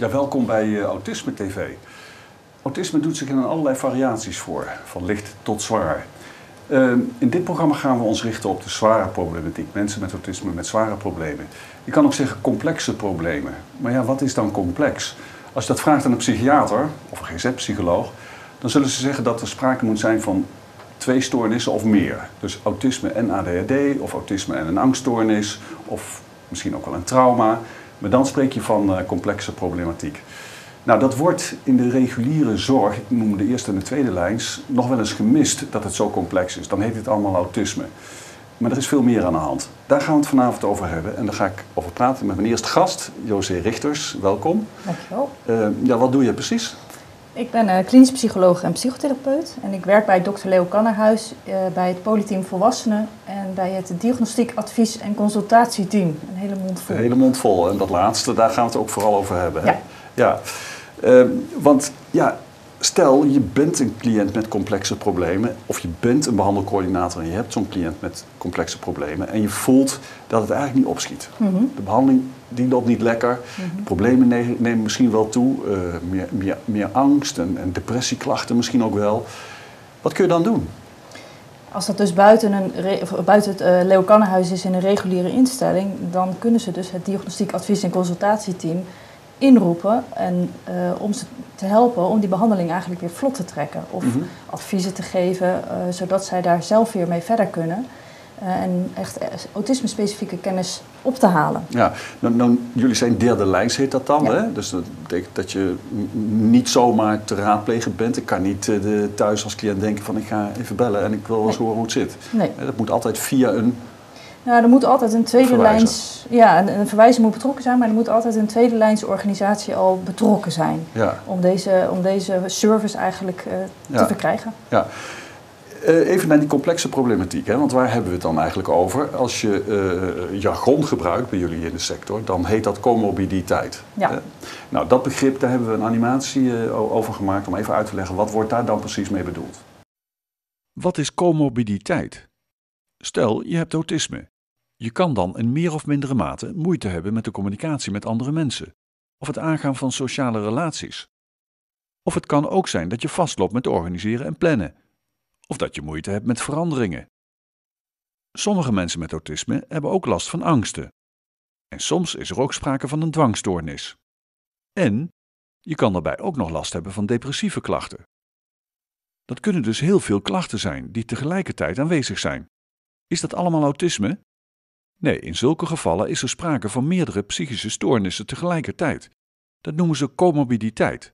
Ja, welkom bij Autisme TV. Autisme doet zich in allerlei variaties voor, van licht tot zwaar. In dit programma gaan we ons richten op de zware problematiek. Mensen met autisme met zware problemen. Ik kan ook zeggen complexe problemen. Maar ja, wat is dan complex? Als je dat vraagt aan een psychiater of een GZ-psycholoog, dan zullen ze zeggen dat er sprake moet zijn van twee stoornissen of meer. Dus autisme en ADHD, of autisme en een angststoornis, of misschien ook wel een trauma. Maar dan spreek je van complexe problematiek. Nou, dat wordt in de reguliere zorg, ik noem de eerste en de tweede lijns, nog wel eens gemist dat het zo complex is. Dan heet het allemaal autisme. Maar er is veel meer aan de hand. Daar gaan we het vanavond over hebben en daar ga ik over praten met mijn eerste gast, José Richters. Welkom. Dankjewel. Ja, wat doe je precies? Ik ben klinisch psycholoog en psychotherapeut en ik werk bij Dr. Leo Kannerhuis bij het Polyteam Volwassenen en bij het Diagnostiek Advies en Consultatieteam. Een hele mond vol. Een hele mond vol en dat laatste, daar gaan we het ook vooral over hebben. Hè? Ja. Ja. Want ja, stel je bent een cliënt met complexe problemen of je bent een behandelcoördinator en je hebt zo'n cliënt met complexe problemen en je voelt dat het eigenlijk niet opschiet. Mm-hmm. De behandeling die loopt niet lekker, mm-hmm. De problemen nemen misschien wel toe, meer angst en depressieklachten misschien ook wel. Wat kun je dan doen? Als dat dus buiten het Leo Kannerhuis is in een reguliere instelling, dan kunnen ze dus het Diagnostiek Advies en Consultatieteam inroepen en om ze te helpen om die behandeling eigenlijk weer vlot te trekken. Of mm-hmm. adviezen te geven, zodat zij daar zelf weer mee verder kunnen. En echt autisme-specifieke kennis op te halen. Ja, nou, jullie zijn derde lijns, heet dat dan. Ja. Hè? Dus dat betekent dat je niet zomaar te raadplegen bent. Ik kan niet thuis als cliënt denken van ik ga even bellen en ik wil eens horen hoe het zit. Nee. Dat moet altijd via een... Nou, er moet altijd een tweede lijns... Ja, een verwijzer moet betrokken zijn, maar er moet altijd een tweede lijns organisatie al betrokken zijn. Ja. Om deze service eigenlijk te verkrijgen. Ja. Even naar die complexe problematiek, hè? Want waar hebben we het dan eigenlijk over? Als je jargon gebruikt bij jullie in de sector, dan heet dat comorbiditeit. Ja. Nou, dat begrip, daar hebben we een animatie over gemaakt om even uit te leggen. Wat wordt daar dan precies mee bedoeld? Wat is comorbiditeit? Stel, je hebt autisme. Je kan dan in meer of mindere mate moeite hebben met de communicatie met andere mensen, of het aangaan van sociale relaties. Of het kan ook zijn dat je vastloopt met organiseren en plannen, of dat je moeite hebt met veranderingen. Sommige mensen met autisme hebben ook last van angsten. En soms is er ook sprake van een dwangstoornis. En je kan daarbij ook nog last hebben van depressieve klachten. Dat kunnen dus heel veel klachten zijn die tegelijkertijd aanwezig zijn. Is dat allemaal autisme? Nee, in zulke gevallen is er sprake van meerdere psychische stoornissen tegelijkertijd. Dat noemen ze comorbiditeit.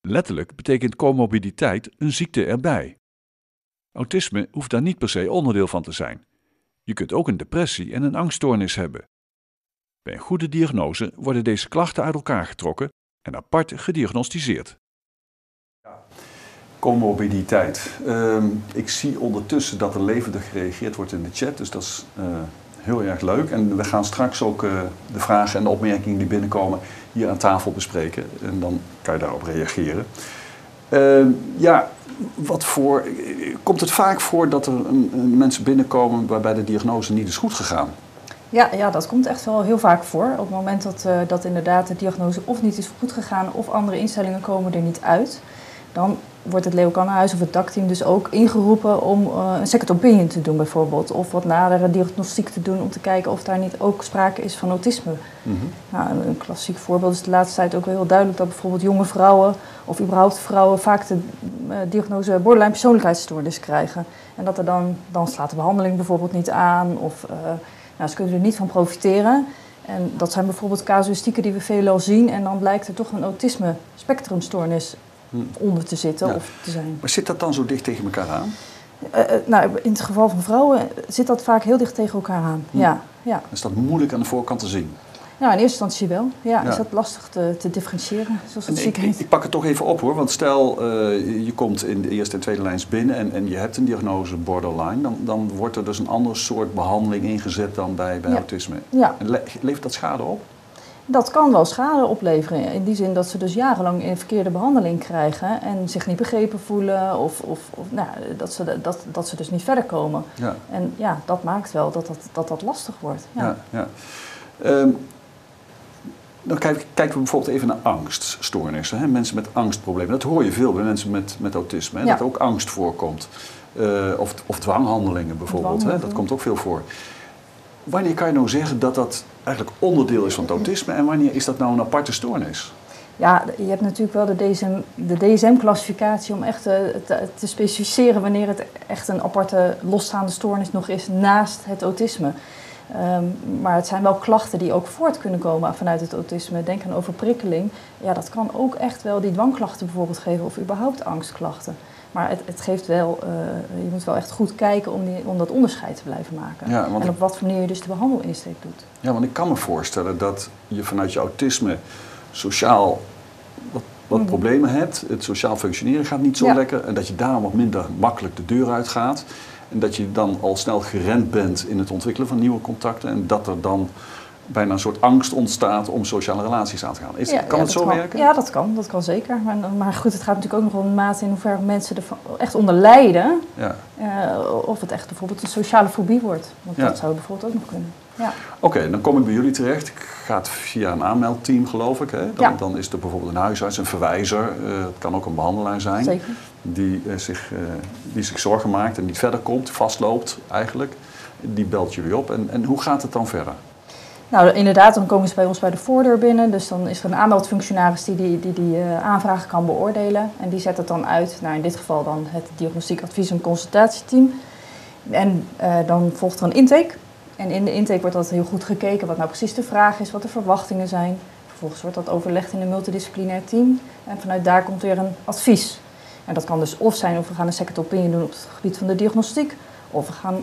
Letterlijk betekent comorbiditeit een ziekte erbij. Autisme hoeft daar niet per se onderdeel van te zijn. Je kunt ook een depressie en een angststoornis hebben. Bij een goede diagnose worden deze klachten uit elkaar getrokken en apart gediagnosticeerd. Comorbiditeit. Ik zie ondertussen dat er levendig gereageerd wordt in de chat, dus dat is heel erg leuk. En we gaan straks ook de vragen en de opmerkingen die binnenkomen hier aan tafel bespreken. En dan kan je daarop reageren. Komt het vaak voor dat er mensen binnenkomen waarbij de diagnose niet is goed gegaan? Ja, dat komt echt wel heel vaak voor. Op het moment dat inderdaad de diagnose of niet is goed gegaan of andere instellingen komen er niet uit, dan wordt het Leo Kannerhuis of het DAC-team dus ook ingeroepen om een second opinion te doen bijvoorbeeld. Of wat nadere diagnostiek te doen om te kijken of daar niet ook sprake is van autisme. Mm-hmm. Nou, een klassiek voorbeeld is de laatste tijd ook heel duidelijk dat bijvoorbeeld jonge vrouwen of überhaupt vrouwen vaak de diagnose borderline persoonlijkheidsstoornis krijgen. En dat er dan slaat de behandeling bijvoorbeeld niet aan of ze kunnen er niet van profiteren. En dat zijn bijvoorbeeld casuïstieken die we veelal zien en dan blijkt er toch een autisme spectrumstoornis onder te zitten of te zijn. Maar zit dat dan zo dicht tegen elkaar aan? In het geval van vrouwen zit dat vaak heel dicht tegen elkaar aan. Ja. Is dat moeilijk aan de voorkant te zien? Nou, in eerste instantie wel. Ja. Is dat lastig te differentiëren, zoals het ziek heet? Ik pak het toch even op hoor, want stel je komt in de eerste en tweede lijns binnen en je hebt een diagnose borderline, dan wordt er dus een ander soort behandeling ingezet dan bij autisme. Ja. En levert dat schade op? Dat kan wel schade opleveren, in die zin dat ze dus jarenlang in verkeerde behandeling krijgen en zich niet begrepen voelen of dat ze dus niet verder komen. Ja. En ja, dat maakt wel dat dat lastig wordt. Ja. Dan kijken we bijvoorbeeld even naar angststoornissen. Hè? Mensen met angstproblemen. Dat hoor je veel bij mensen met autisme. Hè? Ja. Dat ook angst voorkomt. Of dwanghandelingen bijvoorbeeld. Hè? Dat komt ook veel voor. Wanneer kan je nou zeggen dat dat eigenlijk onderdeel is van het autisme? En wanneer is dat nou een aparte stoornis? Ja, je hebt natuurlijk wel de DSM-classificatie om echt te specificeren wanneer het echt een aparte losstaande stoornis nog is naast het autisme. Maar het zijn wel klachten die ook voort kunnen komen vanuit het autisme. Denk aan overprikkeling. Ja, dat kan ook echt wel die dwangklachten bijvoorbeeld geven of überhaupt angstklachten. Maar het geeft wel, je moet wel echt goed kijken om dat onderscheid te blijven maken. Ja, en op wat voor manier je dus de behandelinsteek doet. Ja, want ik kan me voorstellen dat je vanuit je autisme sociaal wat problemen hebt. Het sociaal functioneren gaat niet zo lekker. En dat je daarom wat minder makkelijk de deur uit gaat. En dat je dan al snel gerend bent in het ontwikkelen van nieuwe contacten. En dat er dan bijna een soort angst ontstaat om sociale relaties aan te gaan. Kan het zo werken? Ja, dat kan zeker. Maar goed, het gaat natuurlijk ook nog om de mate in hoeverre mensen er echt onder lijden. Ja. Of het echt bijvoorbeeld een sociale fobie wordt. Want dat zou bijvoorbeeld ook nog kunnen. Ja. Oké, dan kom ik bij jullie terecht. Ik ga het via een aanmeldteam, geloof ik. Hè? Dan is er bijvoorbeeld een huisarts, een verwijzer. Het kan ook een behandelaar zijn. Zeker. Die zich zorgen maakt en niet verder komt, vastloopt eigenlijk. Die belt jullie op. En hoe gaat het dan verder? Nou, inderdaad, dan komen ze bij ons bij de voordeur binnen. Dus dan is er een aanmeldfunctionaris die aanvraag kan beoordelen. En die zet het dan uit, nou in dit geval dan het Diagnostiek Advies en Consultatieteam. En dan volgt er een intake. En in de intake wordt dat heel goed gekeken wat nou precies de vraag is, wat de verwachtingen zijn. Vervolgens wordt dat overlegd in een multidisciplinair team. En vanuit daar komt weer een advies. En dat kan dus of zijn of we gaan een second opinion doen op het gebied van de diagnostiek. Of we gaan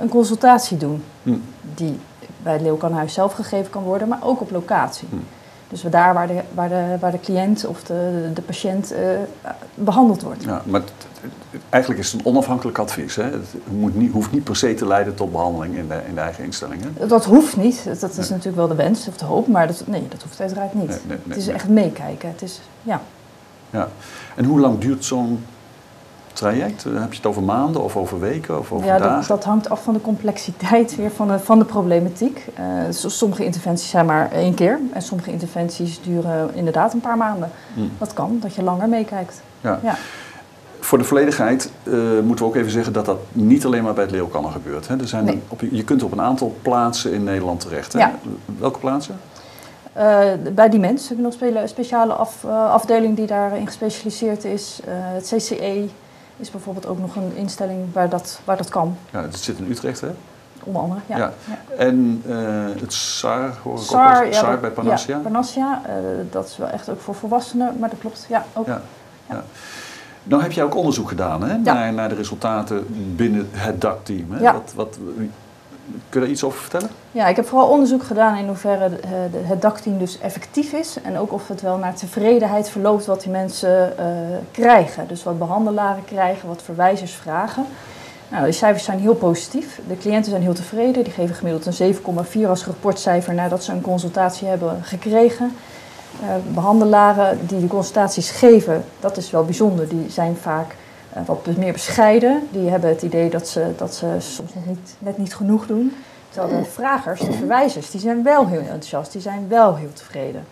een consultatie doen. Die bij het Leo Kannerhuis zelf gegeven kan worden, maar ook op locatie. Dus daar waar de cliënt of de patiënt behandeld wordt. Ja, maar eigenlijk is het een onafhankelijk advies. Hè? Het hoeft niet per se te leiden tot behandeling in de eigen instelling. Hè? Dat hoeft niet. Dat is natuurlijk wel de wens of de hoop, maar dat hoeft uiteraard niet. Nee, het is echt meekijken. Het is, ja. En hoe lang duurt zo'n traject? Heb je het over maanden of over weken of over dagen? Dat hangt af van de complexiteit weer van de problematiek. Sommige interventies zijn maar 1 keer en sommige interventies duren inderdaad een paar maanden. Dat kan, dat je langer meekijkt. Ja. Voor de volledigheid moeten we ook even zeggen dat dat niet alleen maar bij het Leo Kanner gebeurt. Hè? Je kunt op een aantal plaatsen in Nederland terecht. Hè? Ja. Welke plaatsen? Bij die mensen hebben we nog een speciale afdeling die daarin gespecialiseerd is. Het CCE is bijvoorbeeld ook nog een instelling waar dat kan. Ja, het zit in Utrecht, hè? Onder andere, ja. En het SAR, hoor ik ook wel. SAR bij Parnassia. Ja, Parnassia, dat is wel echt ook voor volwassenen, maar dat klopt, ook. Ja. Nou heb jij ook onderzoek gedaan, hè? Naar de resultaten binnen het DAC-team. Ja. Kun je daar iets over vertellen? Ja, ik heb vooral onderzoek gedaan in hoeverre het DAC-team dus effectief is. En ook of het wel naar tevredenheid verloopt wat die mensen krijgen. Dus wat behandelaren krijgen, wat verwijzers vragen. Nou, die cijfers zijn heel positief. De cliënten zijn heel tevreden. Die geven gemiddeld een 7,4 als rapportcijfer nadat ze een consultatie hebben gekregen. Behandelaren die de consultaties geven, dat is wel bijzonder. Die zijn vaak wat meer bescheiden. Die hebben het idee dat ze soms net niet genoeg doen. Terwijl de vragers, de verwijzers, die zijn wel heel enthousiast. Die zijn wel heel tevreden.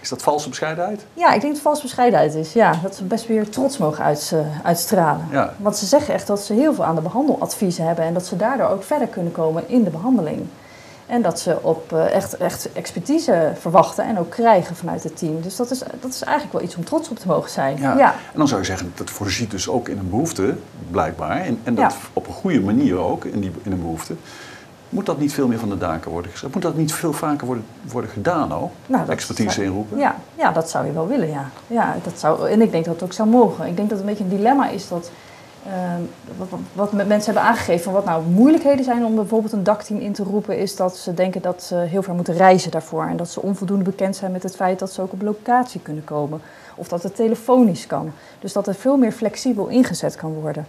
Is dat valse bescheidenheid? Ja, ik denk dat het valse bescheidenheid is. Ja, dat ze best weer trots mogen uitstralen. Ja. Want ze zeggen echt dat ze heel veel aan de behandeladviezen hebben. En dat ze daardoor ook verder kunnen komen in de behandeling. En dat ze op echt expertise verwachten en ook krijgen vanuit het team. Dus dat is eigenlijk wel iets om trots op te mogen zijn. Ja. En dan zou je zeggen, dat voorziet dus ook in een behoefte, blijkbaar. En dat op een goede manier ook, in een behoefte. Moet dat niet veel meer van de daken worden gezet? Moet dat niet veel vaker worden gedaan ook? Nou, expertise inroepen? Ja, dat zou je wel willen, ja dat zou, en ik denk dat het ook zou mogen. Ik denk dat het een beetje een dilemma is dat... Wat mensen hebben aangegeven van wat nou moeilijkheden zijn om bijvoorbeeld een DAC-team in te roepen, is dat ze denken dat ze heel ver moeten reizen daarvoor. En dat ze onvoldoende bekend zijn met het feit dat ze ook op locatie kunnen komen. Of dat het telefonisch kan. Dus dat er veel meer flexibel ingezet kan worden.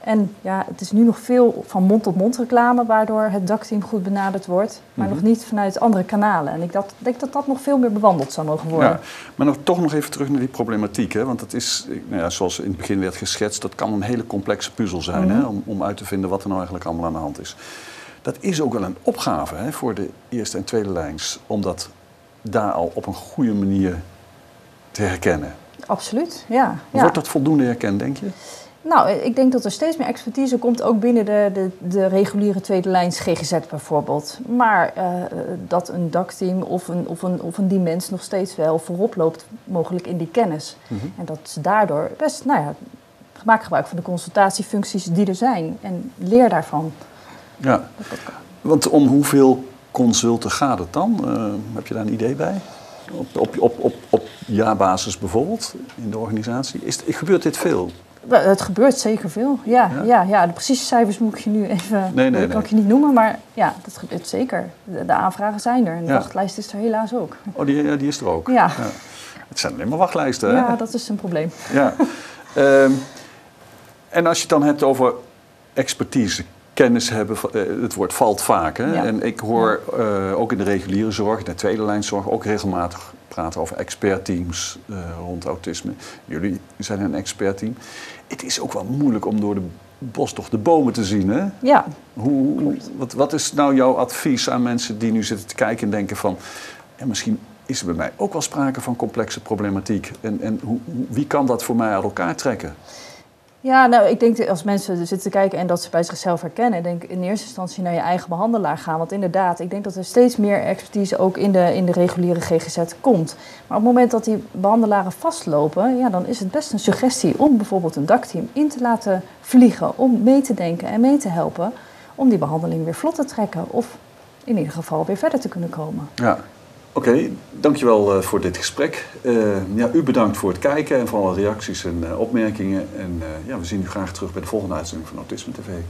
En ja, het is nu nog veel van mond-tot-mond reclame, waardoor het DAC-team goed benaderd wordt, maar nog niet vanuit andere kanalen. En ik denk dat dat nog veel meer bewandeld zou mogen worden. Ja, maar toch nog even terug naar die problematiek. Hè? Want dat is, zoals in het begin werd geschetst, dat kan een hele complexe puzzel zijn, hè? Om uit te vinden wat er nou eigenlijk allemaal aan de hand is. Dat is ook wel een opgave, hè, voor de eerste en tweede lijns, om dat daar al op een goede manier te herkennen? Absoluut, ja. Wordt dat voldoende herkend, denk je? Nou, ik denk dat er steeds meer expertise komt, ook binnen de reguliere tweedelijns GGZ bijvoorbeeld. Maar dat een DAC-team of een dimens nog steeds wel voorop loopt, mogelijk in die kennis. Mm-hmm. En dat ze daardoor best, maak gebruik van de consultatiefuncties die er zijn en leer daarvan. Ja, want om hoeveel consulten gaat het dan? Heb je daar een idee bij? Op jaarbasis bijvoorbeeld, in de organisatie. Gebeurt dit veel? Het gebeurt zeker veel, ja. De precieze cijfers moet ik je nu even... Nee. Dat kan ik je niet noemen, maar ja, dat gebeurt zeker. De aanvragen zijn er en de wachtlijst is er helaas ook. Oh, die is er ook? Ja. Het zijn alleen maar wachtlijsten, hè? Ja, dat is een probleem. Ja. En als je het dan hebt over expertise, kennis hebben, het woord valt vaak, hè? Ja. En ik hoor ook in de reguliere zorg, de tweede lijnzorg, ook regelmatig... praten over expertteams rond autisme. Jullie zijn een expertteam. Het is ook wel moeilijk om door de bos toch de bomen te zien, hè? Ja. Wat is nou jouw advies aan mensen die nu zitten te kijken en denken van... misschien is er bij mij ook wel sprake van complexe problematiek. Wie kan dat voor mij aan elkaar trekken? Ja, nou, ik denk dat als mensen zitten te kijken en dat ze bij zichzelf herkennen... denk ik in eerste instantie naar je eigen behandelaar gaan. Want inderdaad, ik denk dat er steeds meer expertise ook in de reguliere GGZ komt. Maar op het moment dat die behandelaren vastlopen... ja, dan is het best een suggestie om bijvoorbeeld een DAC-team in te laten vliegen... om mee te denken en mee te helpen om die behandeling weer vlot te trekken... of in ieder geval weer verder te kunnen komen. Ja. Oké, dankjewel voor dit gesprek. U bedankt voor het kijken en voor alle reacties en opmerkingen. En we zien u graag terug bij de volgende uitzending van Autisme TV.